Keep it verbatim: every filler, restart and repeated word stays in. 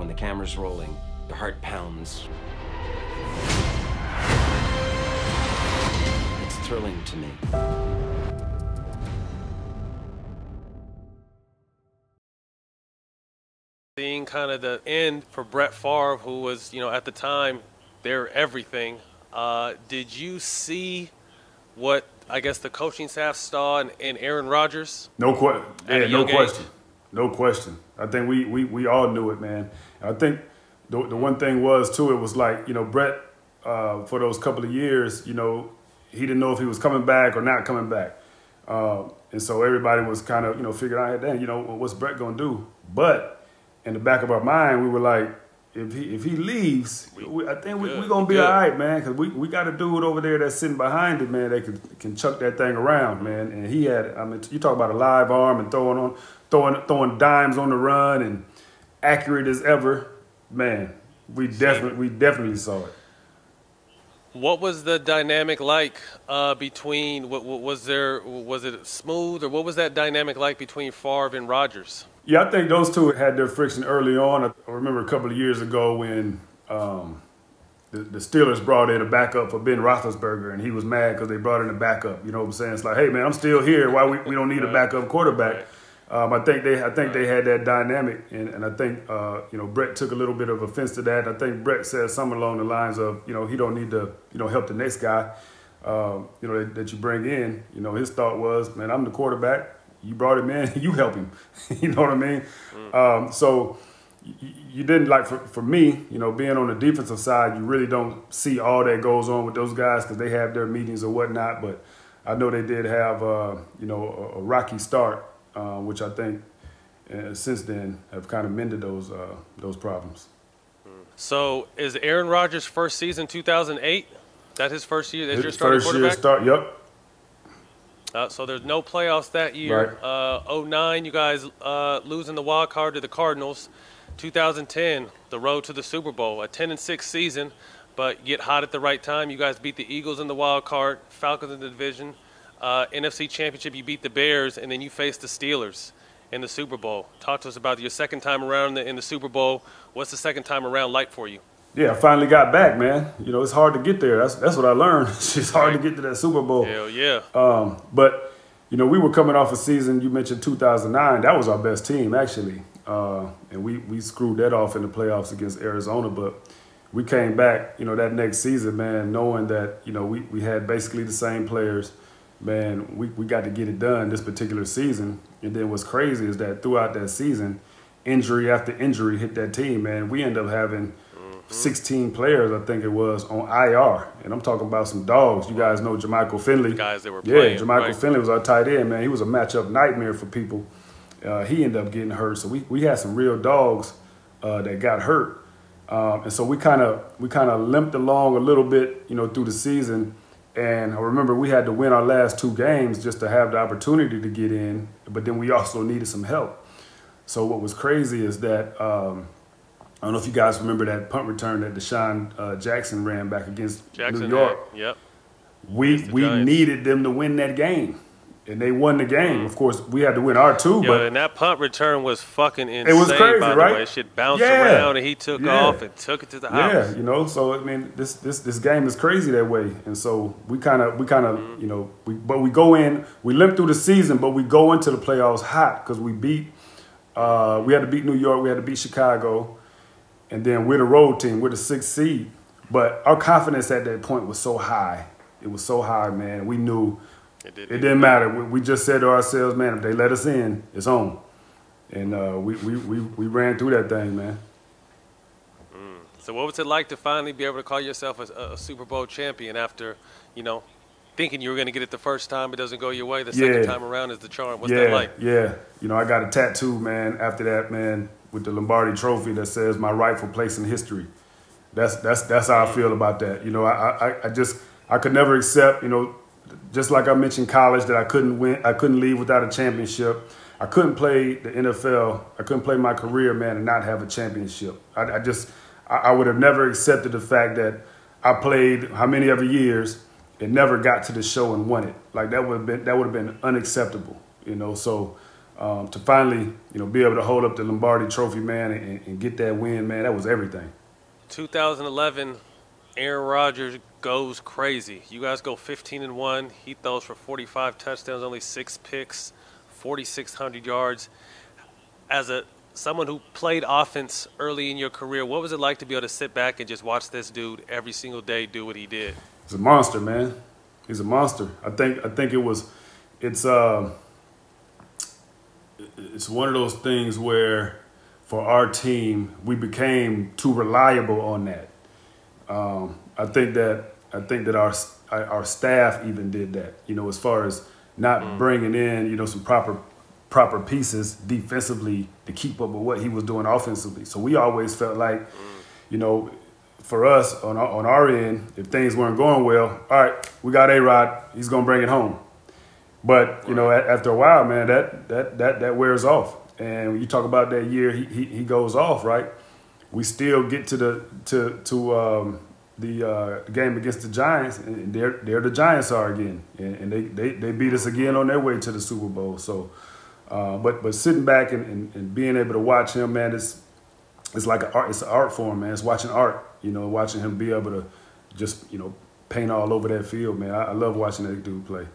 When the camera's rolling, the heart pounds. It's thrilling to me. Seeing kind of the end for Brett Favre, who was, you know, at the time, their everything. Uh, did you see what I guess the coaching staff saw in, in Aaron Rodgers? No question. Yeah, no question. No question. I think we we we all knew it, man. And I think the the one thing was too, it was like, you know, Brett uh, for those couple of years, you know, he didn't know if he was coming back or not coming back, uh, and so everybody was kind of, you know, figuring out, damn, you know, what's Brett gonna do? But in the back of our mind, we were like, if he if he leaves, we, we, I think we're we gonna be good. All right, man, because we, we got a dude over there that's sitting behind him, man, that can can chuck that thing around, man. And he had, I mean, you talk about a live arm and throwing on throwing throwing dimes on the run and accurate as ever, man. We definitely we definitely saw it. What was the dynamic like uh, between? What, what was there? Was it smooth, or what was that dynamic like between Favre and Rodgers? Yeah, I think those two had their friction early on. I remember a couple of years ago when um, the, the Steelers brought in a backup for Ben Roethlisberger, and he was mad because they brought in a backup. You know what I'm saying? It's like, hey, man, I'm still here. Why we, we don't need a backup quarterback? Um, I think they I think they had that dynamic, and, and I think uh, you know, Brett took a little bit of offense to that. I think Brett said something along the lines of, you know, he don't need to, you know, help the next guy, um, you know, that, that you bring in. You know, his thought was, man, I'm the quarterback. You brought him in, you help him. You know what I mean? Mm. Um, so you, you didn't, like, for, for me, you know, being on the defensive side, you really don't see all that goes on with those guys because they have their meetings or whatnot. But I know they did have, uh, you know, a, a rocky start, uh, which I think uh, since then have kind of mended those, uh, those problems. So is Aaron Rodgers' first season two thousand eight? That his first year? That's your starting quarterback? His first year start, yep. Uh, so there's no playoffs that year. Right. Uh, oh nine, you guys uh, losing the wild card to the Cardinals. two thousand ten, the road to the Super Bowl, a ten and six season, but get hot at the right time. You guys beat the Eagles in the wild card, Falcons in the division, uh, N F C Championship. You beat the Bears, and then you face the Steelers in the Super Bowl. Talk to us about your second time around in the, in the Super Bowl. What's the second time around like for you? Yeah, I finally got back, man. You know, it's hard to get there. That's that's what I learned. It's hard to get to that Super Bowl. Hell yeah. Um, but, you know, we were coming off a season, you mentioned two thousand nine. That was our best team, actually. Uh, and we, we screwed that off in the playoffs against Arizona. But we came back, you know, that next season, man, knowing that, you know, we, we had basically the same players. Man, we, we got to get it done this particular season. And then what's crazy is that throughout that season, injury after injury hit that team, man. We end up having – sixteen players, I think it was, on I R. And I'm talking about some dogs. You guys know Jermichael Finley. The guys that were playing. Yeah, Jermichael right? Finley was our tight end, man. He was a matchup nightmare for people. Uh, he ended up getting hurt. So we, we had some real dogs uh, that got hurt. Um, and so we kind of we kind of limped along a little bit, you know, through the season. And I remember we had to win our last two games just to have the opportunity to get in. But then we also needed some help. So what was crazy is that um, – I don't know if you guys remember that punt return that Deshaun uh, Jackson ran back against Jackson, New York. Yep. We we Giants. Needed them to win that game, and they won the game. Mm. Of course, we had to win our two. Yo, but and that punt return was fucking insane. It was crazy, by the right? Way. Shit bounced yeah. around, and he took yeah. off and took it to the house. Yeah, you know. So I mean, this this this game is crazy that way, and so we kind of we kind of mm. you know, we, but we go in, we limp through the season, but we go into the playoffs hot because we beat. Uh, we had to beat New York. We had to beat Chicago. And then we're the road team. We're the sixth seed. But our confidence at that point was so high. It was so high, man. We knew it, did, it didn't it matter. We, we just said to ourselves, man, if they let us in, it's on. And uh, we, we, we, we ran through that thing, man. Mm. So what was it like to finally be able to call yourself a, a Super Bowl champion after, you know, thinking you were going to get it the first time, it doesn't go your way. The yeah. second time around is the charm. What's yeah. that like? Yeah. You know, I got a tattoo, man, after that, man, with the Lombardi Trophy that says my rightful place in history. That's that's that's how I feel about that. You know, I, I, I just I could never accept, you know, just like I mentioned college, that I couldn't win, I couldn't leave without a championship. I couldn't play the N F L. I couldn't play my career, man, and not have a championship. I, I just I, I would have never accepted the fact that I played how many other years and never got to the show and won it. Like that would have been that would have been unacceptable, you know. So um, to finally, you know, be able to hold up the Lombardi Trophy, man, and, and get that win, man, that was everything. two thousand eleven, Aaron Rodgers goes crazy. You guys go fifteen and one. He throws for forty-five touchdowns, only six picks, forty-six hundred yards. As a someone who played offense early in your career, what was it like to be able to sit back and just watch this dude every single day do what he did? He's a monster, man. He's a monster. I think I think it was it's uh it's one of those things where for our team we became too reliable on that. Um, I think that I think that our our staff even did that. You know, as far as not mm. bringing in, you know, some proper proper pieces defensively to keep up with what he was doing offensively. So we always felt like, you know, for us on our, on our end, if things weren't going well, all right, we got A-Rod, he's gonna bring it home. But you know, after a while, man, that that that that wears off. And when you talk about that year, he he, he goes off, right? We still get to the to to um, the uh, game against the Giants, and they're they're the Giants are again, and, and they, they they beat us again on their way to the Super Bowl. So. Uh, but but sitting back and, and, and being able to watch him, man, it's it's like an art. It's an art form, man. It's watching art, you know, watching him be able to just, you know, paint all over that field, man. I, I love watching that dude play.